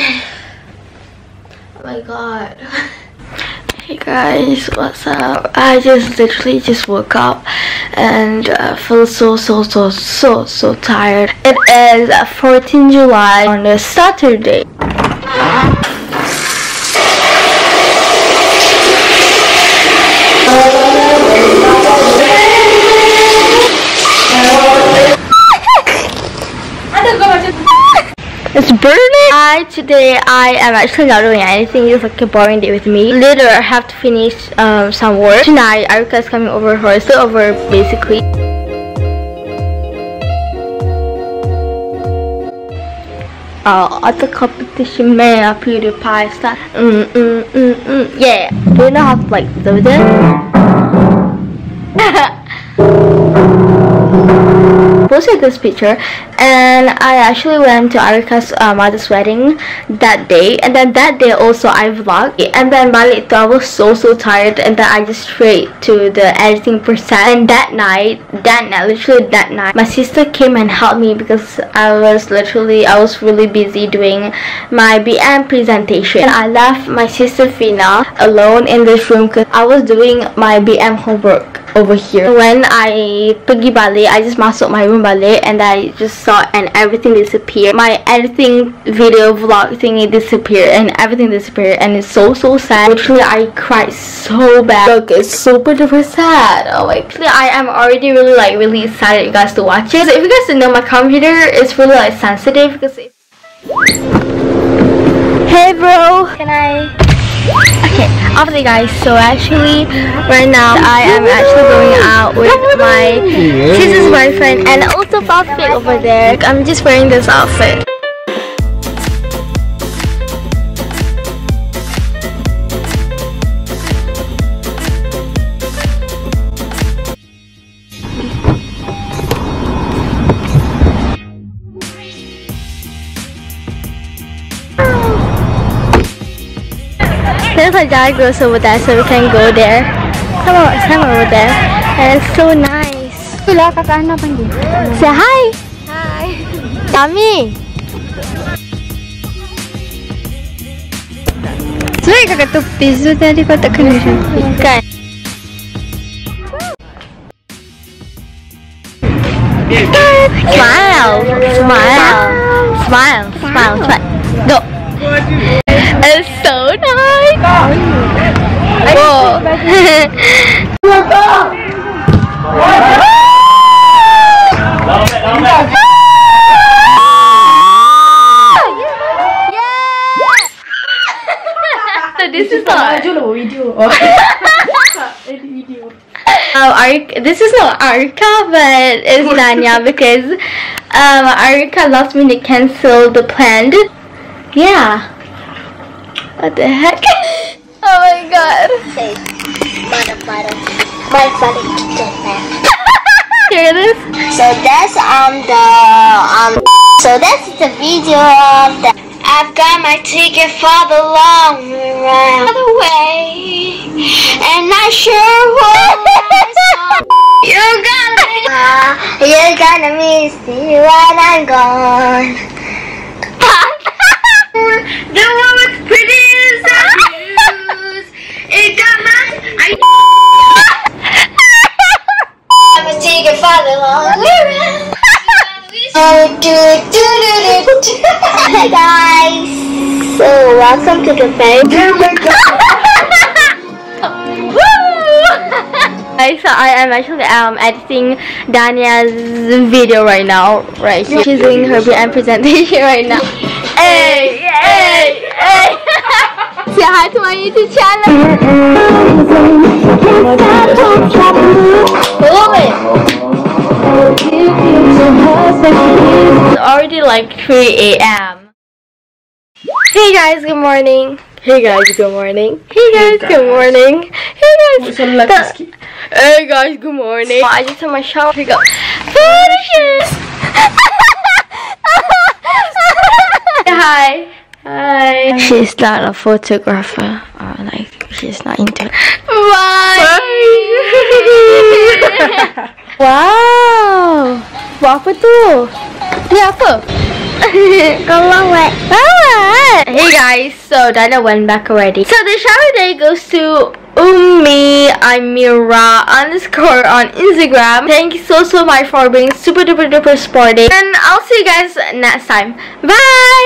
Okay. Oh my god. Hey guys, what's up? I just literally just woke up and I feel so tired. It is 14th July on a Saturday. It's burning! Today I am actually not doing anything. It's like a boring day with me. Later I have to finish some work. Tonight Ariqah is coming over for a sleepover basically. Other competition man, PewDiePie stuff. Yeah. Do you know how to like do that? Posted this picture, and I actually went to Ariqah's mother's wedding that day, and then that day also I vlogged, and then I was so tired, and then I just straight to the editing process. And that night, my sister came and helped me because I was really busy doing my BM presentation, and I left my sister Fina alone in this room because I was doing my BM homework over here. When I pergi balik, I just masuk my room balik, and I just saw and everything disappeared. My editing video vlog thingy disappeared and everything disappeared, and it's so sad. Literally I cried so bad. Look, it's super duper sad. Oh my god. I am already really excited you guys to watch it. So if you guys don't know, my computer is really sensitive because it's... Hey bro, can I... Okay, obviously guys, so actually right now I am actually going out with my sister's boyfriend and also FabFit over there. I'm just wearing this outfit. There's a dry grocery over there, so we can go there. Come over there. And it's so nice. Say hi! Hi! Tommy! Smile! Smile! Smile! Smile! Smile! Go! It's so nice! Whoa. So this is not video. This is not Ariqah, but it's Dania because Ariqah last minute cancelled the plan. Yeah. What the heck? Oh my god. Hear this? So that's the video of the... I've got my ticket for the long run. By the way, and I sure will. You're gonna miss me when I'm gone. The one with pretty shoes. It got mine. I'm a ticket for the long run. Hey guys. So welcome to the bank. So I am actually editing Dania's video right now. Right here. She's doing her BM presentation right now. Hey, hey, hey. Say hi to my YouTube channel. It's already like 3 AM Hey guys, good morning. Hey guys, good morning. Hey guys, good morning. Hey guys, good morning. Hey guys, good morning. I just took my shower. Here we go. Hi. Hi. She's not a photographer. She's not into it. Bye. Wow. What apa tu? Ni apa? Kau buat. Ah. guys, so Dania went back already. So the shower day goes to ummiimira_ on Instagram. Thank you so much for being super duper sporty, and I'll see you guys next time. Bye.